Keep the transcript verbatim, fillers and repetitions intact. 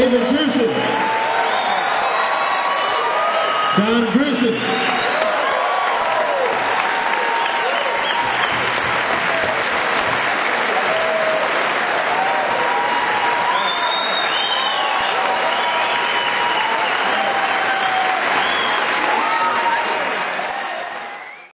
David